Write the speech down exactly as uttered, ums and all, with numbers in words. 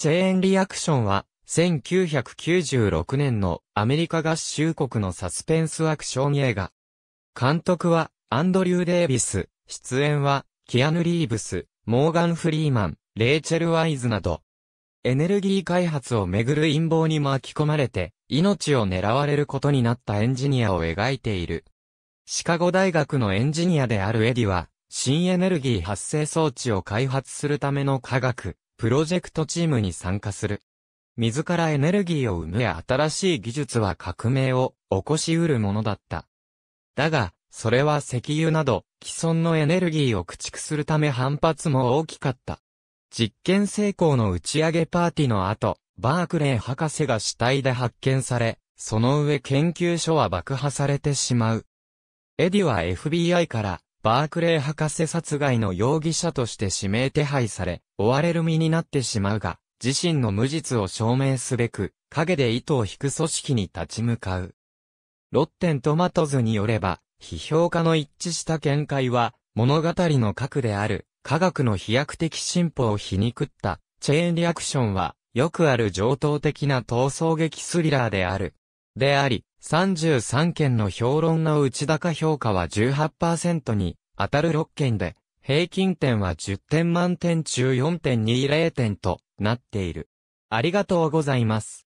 チェーンリアクションはせんきゅうひゃくきゅうじゅうろくねんのアメリカ合衆国のサスペンスアクション映画。監督はアンドリュー・デイビス、出演はキアヌ・リーブス、モーガン・フリーマン、レイチェル・ワイズなど、エネルギー開発をめぐる陰謀に巻き込まれて、命を狙われることになったエンジニアを描いている。シカゴ大学のエンジニアであるエディは、新エネルギー発生装置を開発するための科学、プロジェクトチームに参加する。自らエネルギーを生むや新しい技術は革命を起こし得るものだった。だが、それは石油など既存のエネルギーを駆逐するため反発も大きかった。実験成功の打ち上げパーティーの後、バークレー博士が死体で発見され、その上研究所は爆破されてしまう。エディは エフビーアイ からバークレー博士殺害の容疑者として指名手配され、追われる身になってしまうが、自身の無実を証明すべく、陰で糸を引く組織に立ち向かう。ロッテントマトズによれば、批評家の一致した見解は、物語の核である、科学の飛躍的進歩を皮肉った、チェーンリアクションは、よくある常套的な逃走劇スリラーである。であり、さんじゅうさんけんの評論の内高評価は じゅうはちパーセント に、当たるろっけんで、平均点はじゅってん満点中 よんてんにじゅう 点となっている。ありがとうございます。